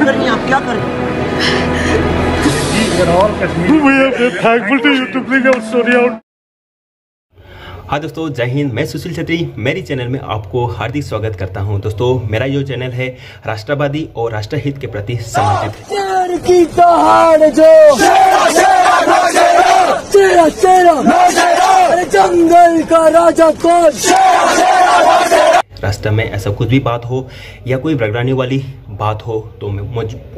क्या कर रही हैं आप, क्या कर रही हैं? हाँ दोस्तों, जय हिंद। मैं सुशील छत्री मेरी चैनल में आपको हार्दिक स्वागत करता हूं। दोस्तों, मेरा जो चैनल है राष्ट्रवादी और राष्ट्रहित के प्रति समर्पित है। जंगल का राजा कौन? राष्ट्र में ऐसा कुछ भी बात हो या कोई बगड़ाने वाली बात हो तो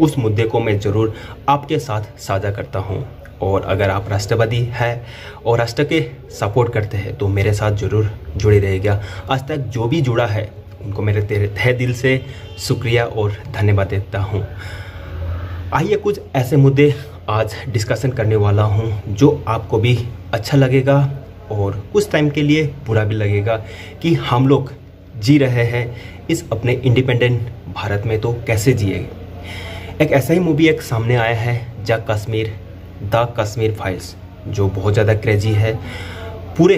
उस मुद्दे को मैं ज़रूर आपके साथ साझा करता हूँ। और अगर आप राष्ट्रवादी हैं और राष्ट्र के सपोर्ट करते हैं तो मेरे साथ ज़रूर जुड़े रहिएगा। आज तक जो भी जुड़ा है उनको मेरे तहे दिल से शुक्रिया और धन्यवाद देता हूँ। आइए, कुछ ऐसे मुद्दे आज डिस्कशन करने वाला हूँ जो आपको भी अच्छा लगेगा और कुछ टाइम के लिए बुरा भी लगेगा कि हम लोग जी रहे हैं इस अपने इंडिपेंडेंट भारत में तो कैसे जिएंगे। एक ऐसा ही मूवी एक सामने आया है द कश्मीर फाइल्स, जो बहुत ज़्यादा क्रेजी है। पूरे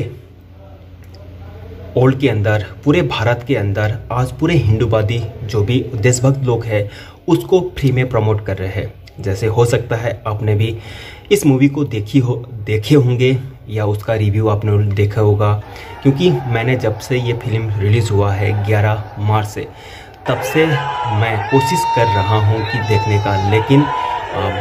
ओल्ड के अंदर, पूरे भारत के अंदर आज पूरे हिंदूवादी जो भी देशभक्त लोग हैं उसको फ्री में प्रमोट कर रहे हैं। जैसे हो सकता है आपने भी इस मूवी को देखे होंगे या उसका रिव्यू आपने देखा होगा, क्योंकि मैंने जब से ये फिल्म रिलीज़ हुआ है 11 मार्च से, तब से मैं कोशिश कर रहा हूँ कि देखने का, लेकिन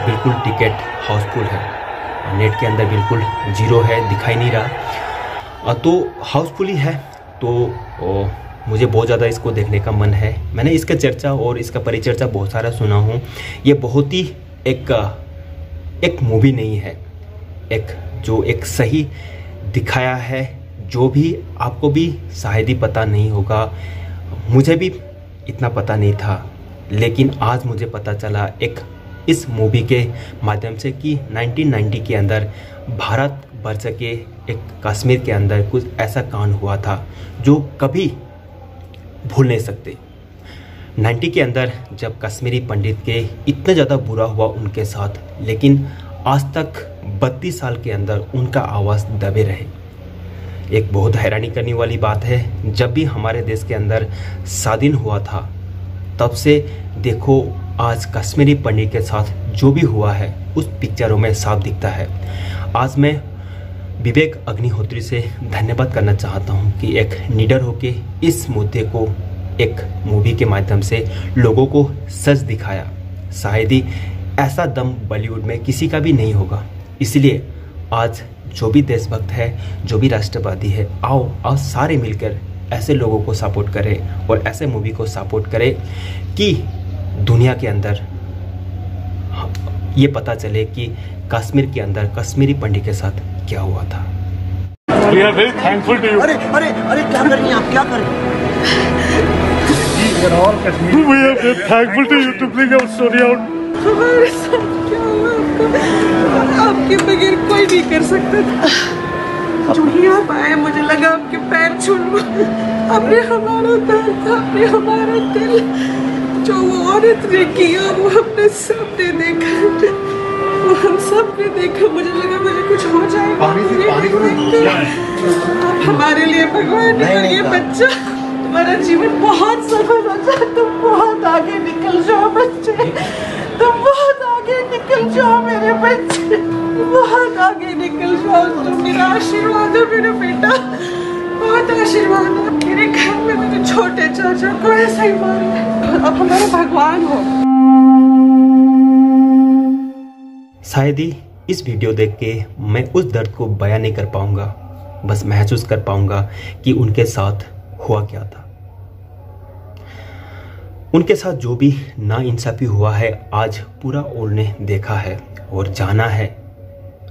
बिल्कुल टिकट हाउसफुल है। नेट के अंदर बिल्कुल जीरो है, दिखाई नहीं रहा, तो हाउसफुल ही है। तो मुझे बहुत ज़्यादा इसको देखने का मन है। मैंने इसका चर्चा और इसका परिचर्चा बहुत सारा सुना हूँ। ये बहुत ही एक मूवी नहीं है, एक सही दिखाया है, जो भी आपको भी शायद ही पता नहीं होगा। मुझे भी इतना पता नहीं था, लेकिन आज मुझे पता चला इस मूवी के माध्यम से कि 1990 के अंदर भारत वर्ष के कश्मीर के अंदर कुछ ऐसा कांड हुआ था जो कभी भूल नहीं सकते। 90 के अंदर जब कश्मीरी पंडित के इतना ज़्यादा बुरा हुआ उनके साथ, लेकिन आज तक 32 साल के अंदर उनका आवाज़ दबे रहे। एक बहुत हैरानी करने वाली बात है, जब भी हमारे देश के अंदर स्वाधीन हुआ था तब से देखो आज कश्मीरी पंडित के साथ जो भी हुआ है उस पिक्चरों में साफ दिखता है। आज मैं विवेक अग्निहोत्री से धन्यवाद करना चाहता हूं कि एक निडर होके इस मुद्दे को एक मूवी के माध्यम से लोगों को सच दिखाया। शायद ही ऐसा दम बॉलीवुड में किसी का भी नहीं होगा। इसलिए आज जो भी देशभक्त है, जो भी राष्ट्रवादी है, आओ सारे मिलकर ऐसे लोगों को सपोर्ट करें और ऐसे मूवी को सपोर्ट करें कि दुनिया के अंदर ये पता चले कि कश्मीर के अंदर कश्मीरी पंडित के साथ क्या हुआ था। We are very thankful to you. अरे अरे अरे, क्या कर रही हैं आप, क्या कर रही हैं? हमारे साथ क्या हुआ, आपके बगैर कोई नहीं कर सकता था। जो ही आप आए, मुझे लगा आपके पैर छू लूं। आपने हमारा पैर था, आपने हमारा दिल, जो वो औरत ने किया वो हमने सबने देखा, वो हम सबने देखा। मुझे लगा मुझे कुछ हो जाएगा, आप हमारे लिए भगवान है। ये बच्चा, तुम्हारा जीवन बहुत सफल हो जाए, तुम बहुत आगे निकल जाओ बच्चे, तुम बहुत आगे निकल जाओ मेरे बच्चे, बहुत आगे निकल जाओ। तुम मेरा आशीर्वाद हो मेरा बेटा, बहुत आशीर्वाद हो। मेरे घर में मेरे छोटे चाचा को ऐसा ही मारा, अब हमारे भगवान हो। शायद ही इस वीडियो देख के मैं उस दर्द को बयां नहीं कर पाऊंगा, बस महसूस कर पाऊंगा कि उनके साथ हुआ क्या था। उनके साथ जो भी नाइंसाफी हुआ है आज पूरा ओल्ड ने देखा है और जाना है,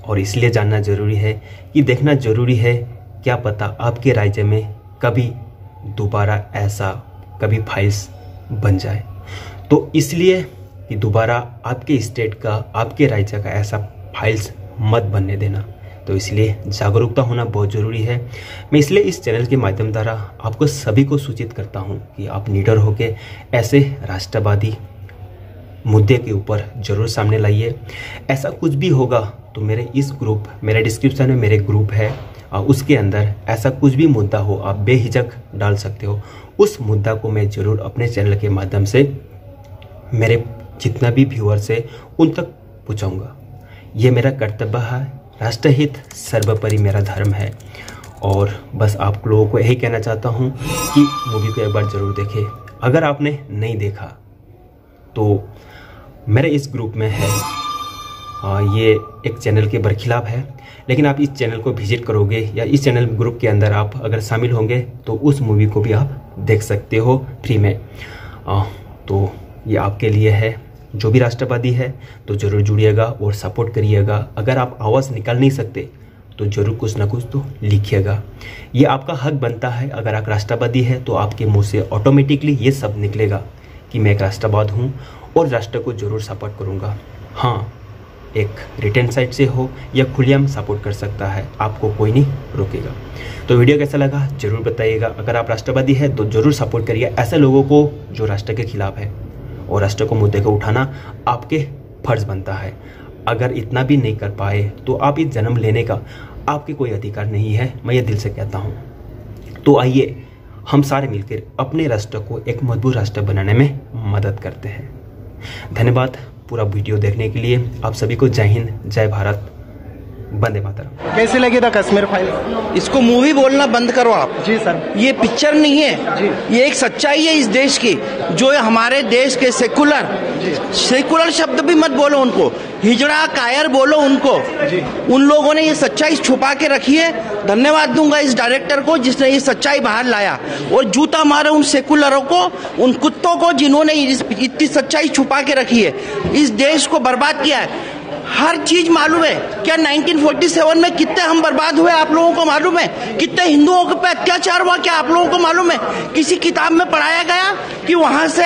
और इसलिए जानना जरूरी है कि देखना जरूरी है। क्या पता आपके राज्य में कभी दोबारा ऐसा कभी फाइल्स बन जाए, तो इसलिए कि दोबारा आपके स्टेट का, आपके राज्य का ऐसा फाइल्स मत बनने देना। तो इसलिए जागरूकता होना बहुत ज़रूरी है। मैं इसलिए इस चैनल के माध्यम द्वारा आपको सभी को सूचित करता हूं कि आप निडर होकर ऐसे राष्ट्रवादी मुद्दे के ऊपर ज़रूर सामने लाइए। ऐसा कुछ भी होगा तो मेरे इस ग्रुप, मेरे डिस्क्रिप्शन में मेरे ग्रुप है, उसके अंदर ऐसा कुछ भी मुद्दा हो आप बेहिचक डाल सकते हो। उस मुद्दा को मैं ज़रूर अपने चैनल के माध्यम से मेरे जितना भी व्यूअर्स है उन तक पहुँचाऊँगा। ये मेरा कर्तव्य है, राष्ट्रहित सर्वोपरि मेरा धर्म है। और बस आप लोगों को यही कहना चाहता हूँ कि मूवी को एक बार ज़रूर देखें। अगर आपने नहीं देखा तो मेरे इस ग्रुप में है, ये एक चैनल के बरखिलाफ है, लेकिन आप इस चैनल को विजिट करोगे या इस चैनल ग्रुप के अंदर आप अगर शामिल होंगे तो उस मूवी को भी आप देख सकते हो फ्री में। तो ये आपके लिए है, जो भी राष्ट्रवादी है तो ज़रूर जुड़िएगा और सपोर्ट करिएगा। अगर आप आवाज़ निकाल नहीं सकते तो ज़रूर कुछ ना कुछ तो लिखिएगा, ये आपका हक बनता है। अगर आप राष्ट्रवादी है तो आपके मुंह से ऑटोमेटिकली ये सब निकलेगा कि मैं एक राष्ट्रवाद हूँ और राष्ट्र को ज़रूर सपोर्ट करूँगा। हाँ, एक रिटर्न साइड से हो या खुलेआम सपोर्ट कर सकता है, आपको कोई नहीं रोकेगा। तो वीडियो कैसा लगा ज़रूर बताइएगा। अगर आप राष्ट्रवादी है तो ज़रूर सपोर्ट करिए ऐसे लोगों को जो राष्ट्र के खिलाफ है, और राष्ट्र को मुद्दे को उठाना आपके फर्ज बनता है। अगर इतना भी नहीं कर पाए तो आप इस जन्म लेने का आपके कोई अधिकार नहीं है, मैं ये दिल से कहता हूँ। तो आइए हम सारे मिलकर अपने राष्ट्र को एक मजबूत राष्ट्र बनाने में मदद करते हैं। धन्यवाद पूरा वीडियो देखने के लिए। आप सभी को जय हिंद, जय भारत, वंदे मातरम। कैसे लगी द कश्मीर फाइल्स? इसको मूवी बोलना बंद करो आप। जी सर, ये पिक्चर नहीं है जी, ये एक सच्चाई है इस देश की। जो हमारे देश के सेकुलर शब्द भी मत बोलो उनको, हिजड़ा कायर बोलो उनको जी। उन लोगों ने ये सच्चाई छुपा के रखी है। धन्यवाद दूंगा इस डायरेक्टर को जिसने ये सच्चाई बाहर लाया, और जूता मारो उन सेकुलरों को, उन कुत्तों को जिन्होंने इतनी सच्चाई छुपा के रखी है, इस देश को बर्बाद किया है। हर चीज मालूम है क्या 1947 में कितने हम बर्बाद हुए आप लोगों को मालूम है? कितने हिंदुओं के पे अत्याचार हुआ क्या आप लोगों को मालूम है? किसी किताब में पढ़ाया गया कि वहां से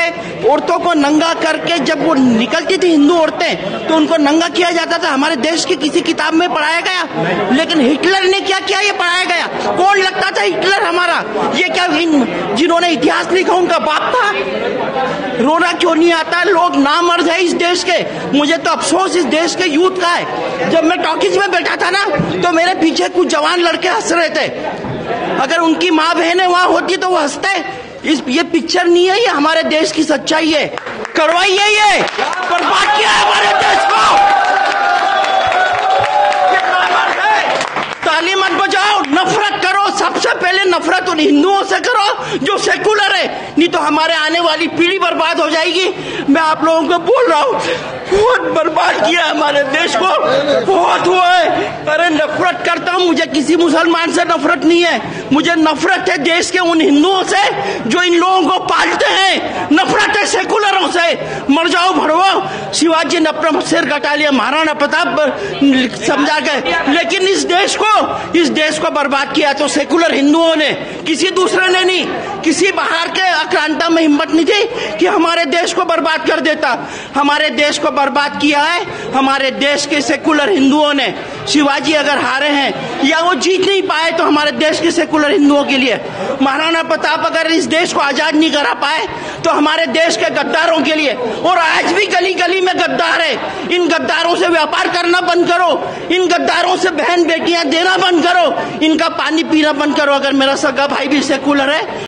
औरतों को नंगा करके, जब वो निकलती थी हिंदू औरतें तो उनको नंगा किया जाता था? हमारे देश की किसी किताब में पढ़ाया गया? लेकिन हिटलर ने क्या किया ये पढ़ाया गया? कौन लगता था हिटलर हमारा? ये क्या जिन्होंने इतिहास लिखा उनका बाप था? रोना क्यों नहीं आता? लोग नामर्द है इस देश के। मुझे तो अफसोस इस देश के यूथ का है। जब मैं टॉकीज में बैठा था ना तो मेरे पीछे कुछ जवान लड़के हंस रहे थे। अगर उनकी माँ बहनें वहां होती तो वो हंसते। ये पिक्चर नहीं है, ये हमारे देश की सच्चाई है। करवाइए, ये बर्बाद किया है हमारे देश को। ताली मत बजाओ, नफरत करो, सबसे पहले नफरत उन हिंदुओं से करो जो सेकुलर है, नहीं तो हमारे आने वाली पीढ़ी बर्बाद हो जाएगी। मैं आप लोगों को बोल रहा हूँ, बहुत बर्बाद किया हमारे देश को, बहुत हुआ है। अरे नफरत करता हूँ, मुझे किसी मुसलमान से नफरत नहीं है, मुझे नफरत है देश के उन हिंदुओं से जो इन लोगों को पालते हैं। नफरत है सेकुलरों से। मर जाओ भड़वा। शिवाजी ने अपना सिर कटा लिया महाराणा प्रताप समझा के, लेकिन इस देश को बर्बाद किया तो सेकुलर हिंदुओं ने, किसी दूसरे ने नहीं। किसी बाहर के अक्रांता में हिम्मत नहीं थी कि हमारे देश को बर्बाद कर देता। हमारे देश को बर्बाद किया है हमारे देश के सेकुलर हिंदुओं ने। शिवाजी अगर हारे हैं या वो जीत नहीं पाए तो हमारे देश के सेकुलर हिंदुओं के लिए। महाराणा प्रताप अगर इस देश को आजाद नहीं करा पाए तो हमारे देश के गद्दारों के लिए। और आज भी गली गली में गद्दार है, इन गद्दारों से व्यापार करना बंद करो, इन गद्दारों से बहन बेटियां देना बंद करो, इनका पानी पीना बंद करो। अगर मेरा सगा भाई भी सेकुलर है